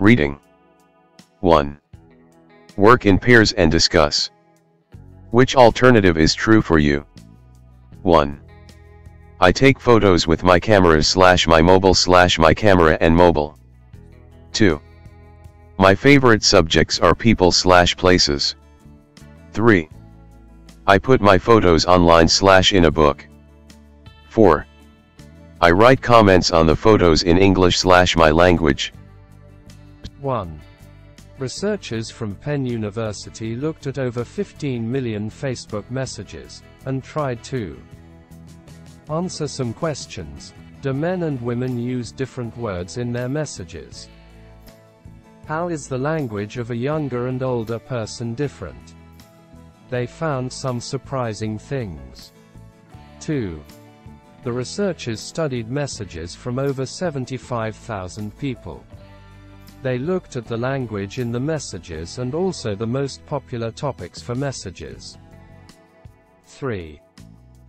Reading. 1. Work in pairs and discuss. Which alternative is true for you? 1. I take photos with my cameras / my mobile / my camera and mobile. 2. My favorite subjects are people / places. 3. I put my photos online / in a book. 4. I write comments on the photos in English / my language. 1. Researchers from Penn University looked at over 15 million Facebook messages, and tried to answer some questions. Do men and women use different words in their messages? How is the language of a younger and older person different? They found some surprising things. 2. The researchers studied messages from over 75,000 people. They looked at the language in the messages and also the most popular topics for messages. 3.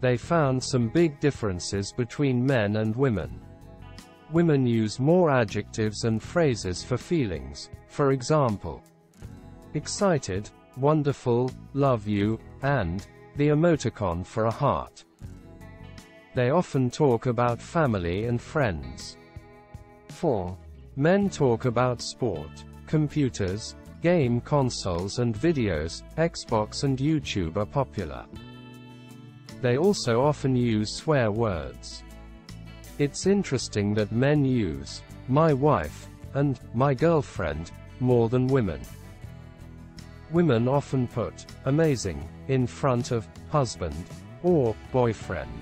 They found some big differences between men and women. Women use more adjectives and phrases for feelings, for example, excited, wonderful, love you, and the emoticon for a heart. They often talk about family and friends. 4. Men talk about sport, computers, game consoles and videos. Xbox and YouTube are popular. They also often use swear words. It's interesting that men use my wife and my girlfriend more than women. Women often put amazing in front of husband or boyfriend.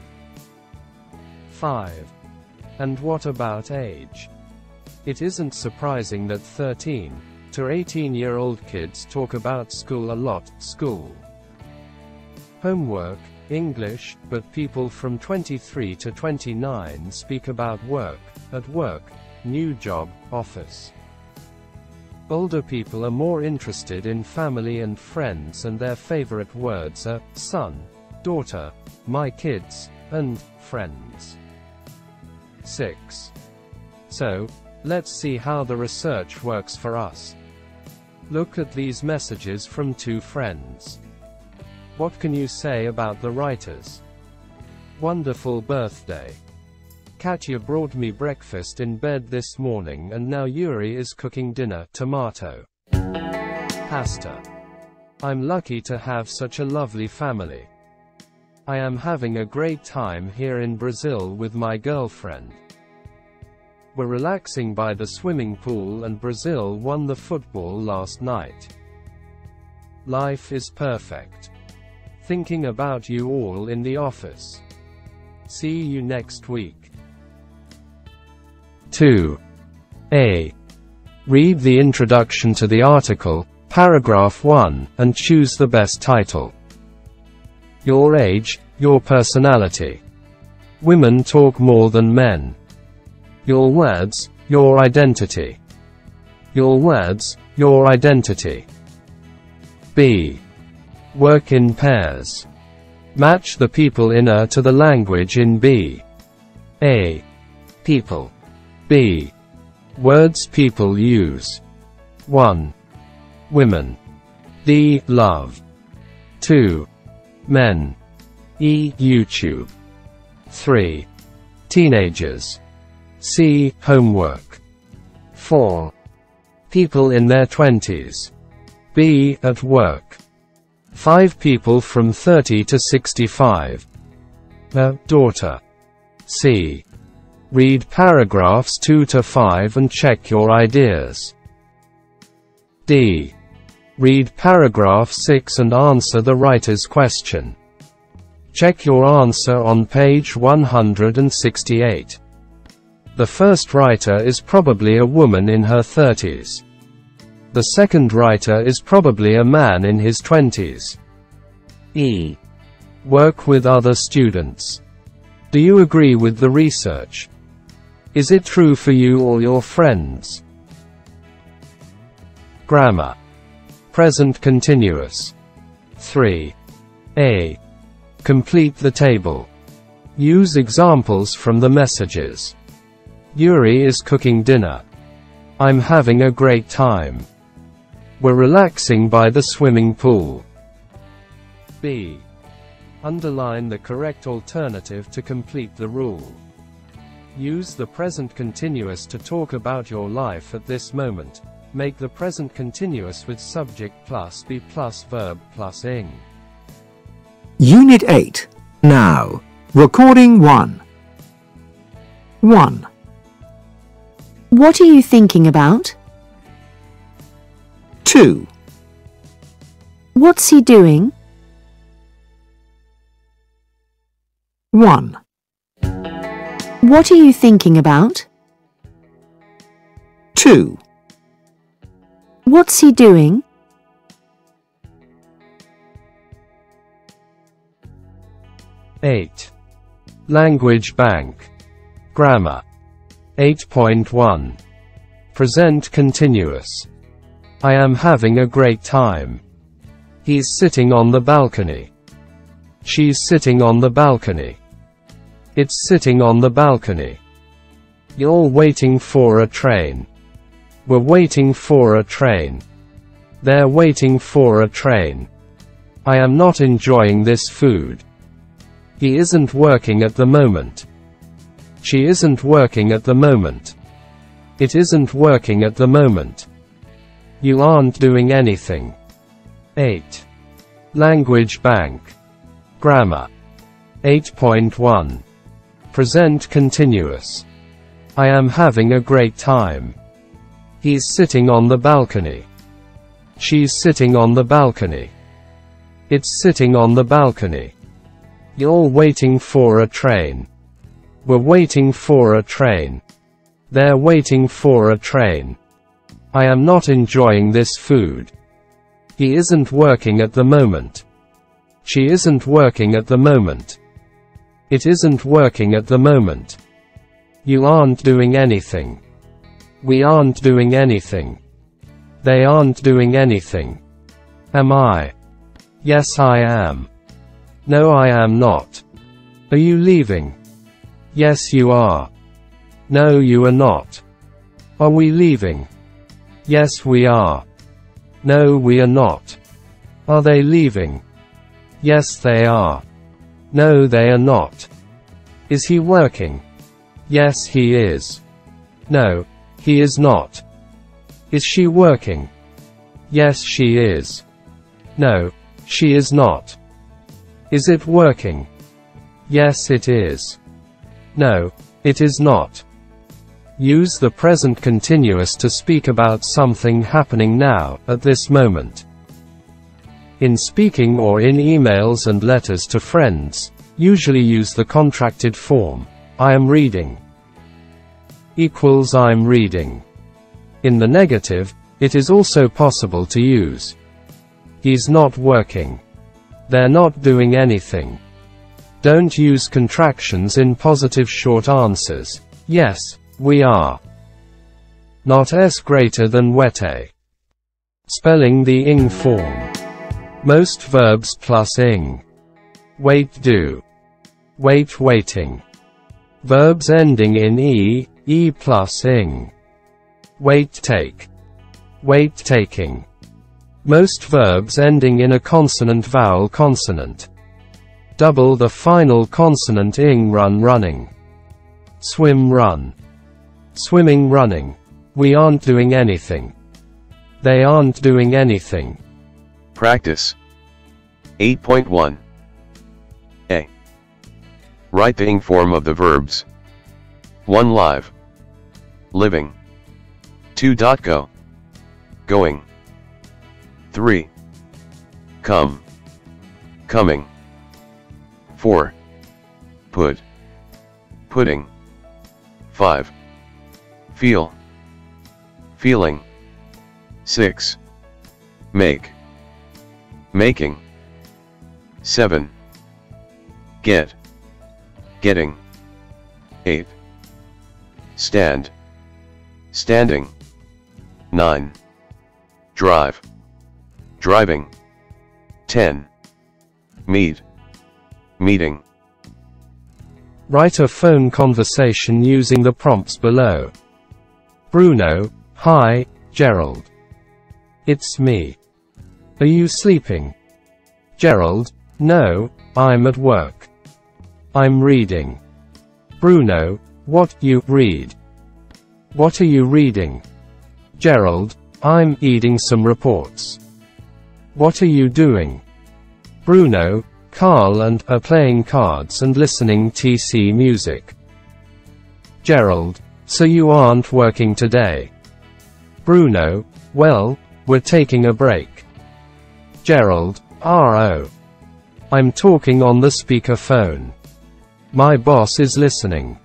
5. And what about age? It isn't surprising that 13 to 18-year-old kids talk about school a lot. School, homework, English, but people from 23 to 29 speak about work, at work, new job, office. Older people are more interested in family and friends, and their favorite words are son, daughter, my kids, and friends. 6. So, let's see how the research works for us. Look at these messages from two friends. What can you say about the writers? Wonderful birthday. Katya brought me breakfast in bed this morning, and now Yuri is cooking dinner. Tomato pasta. I'm lucky to have such a lovely family. I am having a great time here in Brazil with my girlfriend. We're relaxing by the swimming pool, and Brazil won the football last night. Life is perfect. Thinking about you all in the office. See you next week. 2. A. Read the introduction to the article, paragraph 1, and choose the best title. Your age, your personality. Women talk more than men. Your words, your identity. Your words, your identity. B. Work in pairs. Match the people in A to the language in B. A. People. B. Words people use. 1. Women. D. Love. 2. Men. E. YouTube. 3. Teenagers. C. Homework. 4. People in their 20s. B. At work. 5. People from 30 to 65. A. Daughter. C. Read paragraphs 2 to 5 and check your ideas. D. Read paragraph 6 and answer the writer's question. Check your answer on page 168. The first writer is probably a woman in her 30s. The second writer is probably a man in his 20s. E. Work with other students. Do you agree with the research? Is it true for you or your friends? Grammar. Present continuous. 3. A. Complete the table. Use examples from the messages. Yuri is cooking dinner. I'm having a great time. We're relaxing by the swimming pool. B. Underline the correct alternative to complete the rule. Use the present continuous to talk about your life at this moment. Make the present continuous with subject plus be plus verb plus ing. Unit 8. Now. Recording 1. 1. What are you thinking about? 2. What's he doing? 1. What are you thinking about? 2. What's he doing? 8. Language Bank. Grammar. 8.1. Present continuous. I am having a great time. He's sitting on the balcony. She's sitting on the balcony. It's sitting on the balcony. You're waiting for a train. We're waiting for a train. They're waiting for a train. I am not enjoying this food. He isn't working at the moment. She isn't working at the moment. It isn't working at the moment. You aren't doing anything. 8. Language Bank. Grammar. 8.1. Present continuous. I am having a great time. He's sitting on the balcony. She's sitting on the balcony. It's sitting on the balcony. You're waiting for a train. We're waiting for a train. They're waiting for a train. I am not enjoying this food. He isn't working at the moment. She isn't working at the moment. It isn't working at the moment. You aren't doing anything. We aren't doing anything. They aren't doing anything. Am I? Yes, I am. No, I am not. Are you leaving? Yes, you are. No, you are not. Are we leaving? Yes, we are. No, we are not. Are they leaving? Yes, they are. No, they are not. Is he working? Yes, he is. No, he is not. Is she working? Yes, she is. No, she is not. Is it working? Yes, it is. No, it is not. Use the present continuous to speak about something happening now, at this moment. In speaking or in emails and letters to friends, usually use the contracted form, I am reading, equals I'm reading. In the negative, it is also possible to use, he's not working. They're not doing anything. Don't use contractions in positive short answers. Yes, we are. Not s greater than wete. Spelling the ing form. Most verbs plus ing. Wait, do. Wait, waiting. Verbs ending in e, e plus ing. Wait, take. Wait, taking. Most verbs ending in a consonant vowel consonant. Double the final consonant ing run running. Swim run. Swimming running. We aren't doing anything. They aren't doing anything. Practice. 8.1. A. Write the ing form of the verbs. 1. Live. Living. 2. Go. Going. 3. Come. Coming. 4. Put. Putting. 5. Feel. Feeling. 6. Make. Making. 7. Get. Getting. 8. Stand. Standing. 9. Drive. Driving. 10. Meet. Meeting. Write a phone conversation using the prompts below. Bruno, Hi, Gerald. It's me. Are you sleeping? Gerald, no, I'm at work. I'm reading. Bruno, what you read? What are you reading? Gerald, I'm reading some reports. What are you doing? Bruno, Carl and I are playing cards and listening TC music. Gerald, so you aren't working today? Bruno, well, we're taking a break. Gerald, R.O. I'm talking on the speaker phone. My boss is listening.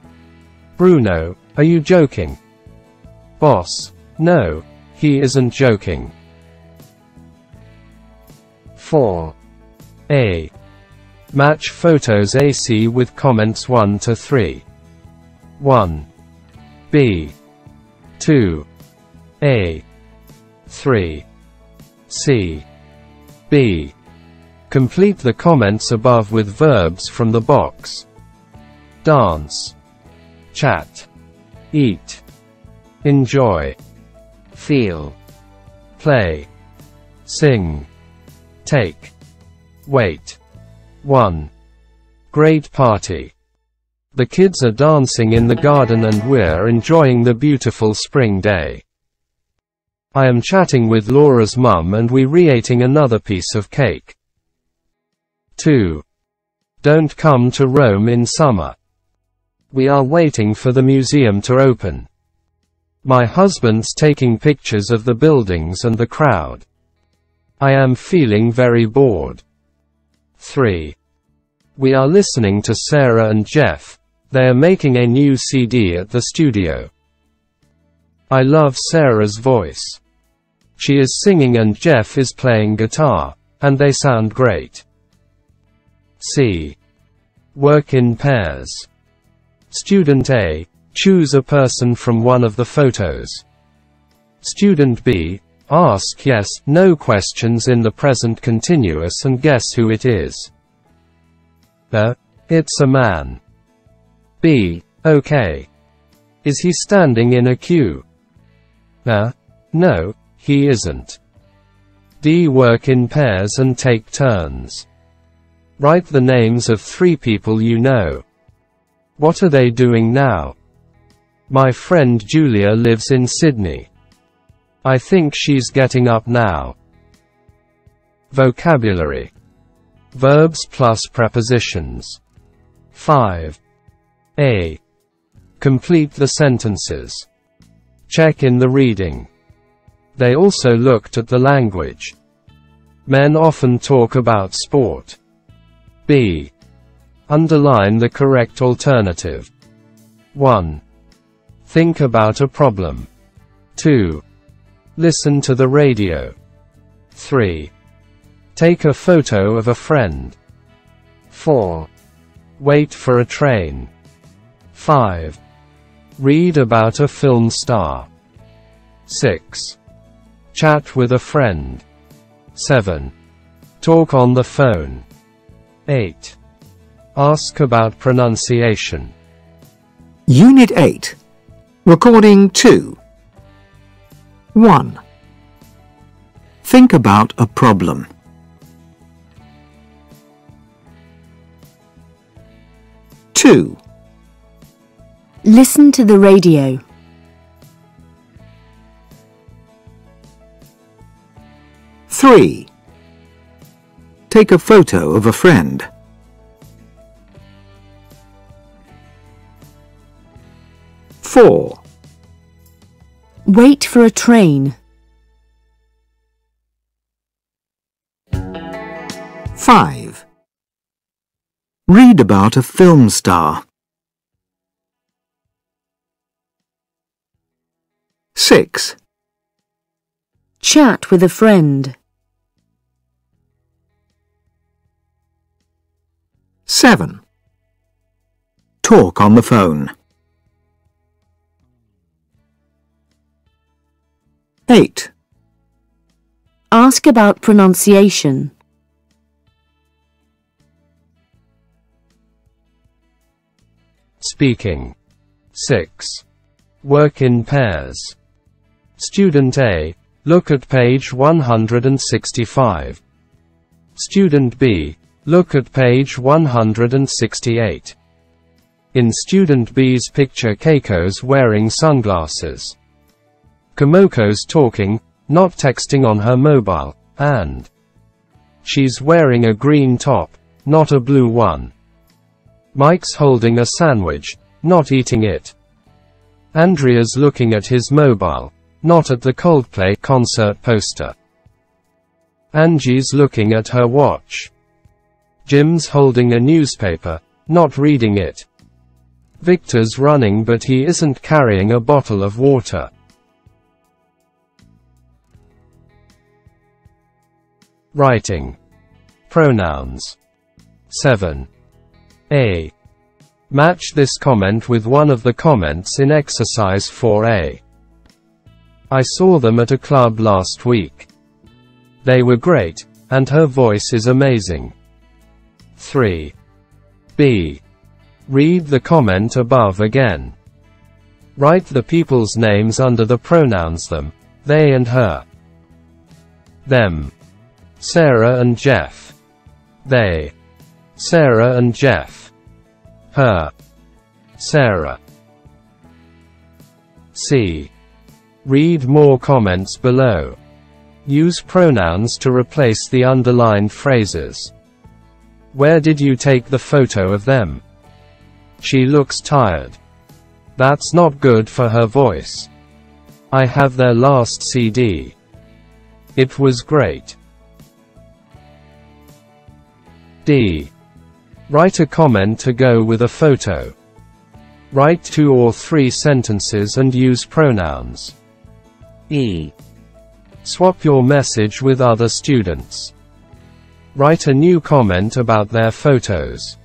Bruno, are you joking? Boss, no, he isn't joking. 4. A. Match photos AC with comments 1 to 3. 1. B. 2. A. 3. C. B. Complete the comments above with verbs from the box. Dance. Chat. Eat. Enjoy. Feel. Play. Sing. Take. Wait. 1. Great party. The kids are dancing in the garden and we're enjoying the beautiful spring day. I am chatting with Laura's mum and we're re-eating another piece of cake. 2. Don't come to Rome in summer. We are waiting for the museum to open. My husband's taking pictures of the buildings and the crowd. I am feeling very bored. 3. We are listening to Sarah and Jeff. They are making a new CD at the studio. I love Sarah's voice. She is singing and Jeff is playing guitar, and they sound great. C. Work in pairs. Student A, choose a person from one of the photos. Student B, ask yes, no questions in the present continuous and guess who it is. A. It's a man. B. Okay. Is he standing in a queue? A. No, he isn't. D. Work in pairs and take turns. Write the names of 3 people you know. What are they doing now? My friend Julia lives in Sydney. I think she's getting up now. Vocabulary. Verbs plus prepositions. 5. A. Complete the sentences. Check in the reading. They also looked at the language. Men often talk about sport. B. Underline the correct alternative. 1. Think about a problem. 2. Listen to the radio. 3. Take a photo of a friend. 4. Wait for a train. 5. Read about a film star. 6. Chat with a friend. 7. Talk on the phone. 8. Ask about pronunciation. Unit 8. Recording 2. 1. Think about a problem. Two. Listen to the radio. Three. Take a photo of a friend. Four. Wait for a train. 5. Read about a film star. 6. Chat with a friend. 7. Talk on the phone. 8. Ask about pronunciation. 6. Work in pairs. Student A. Look at page 165. Student B. Look at page 168. In student B's picture, Keiko's wearing sunglasses. Komoko's talking, not texting on her mobile, and she's wearing a green top, not a blue one. Mike's holding a sandwich, not eating it. Andrea's looking at his mobile, not at the Coldplay concert poster. Angie's looking at her watch. Jim's holding a newspaper, not reading it. Victor's running, but he isn't carrying a bottle of water. Writing. Pronouns. 7. A. Match this comment with one of the comments in exercise 4A. I saw them at a club last week. They were great, and her voice is amazing. 3. B. Read the comment above again. Write the people's names under the pronouns them, they and her. Them. Sarah and Jeff. They. Sarah and Jeff. Her. Sarah. C. Read more comments below. Use pronouns to replace the underlined phrases. Where did you take the photo of them? She looks tired. That's not good for her voice. I have their last CD. It was great. D. Write a comment to go with a photo. Write 2 or 3 sentences and use pronouns. E. Swap your message with other students. Write a new comment about their photos.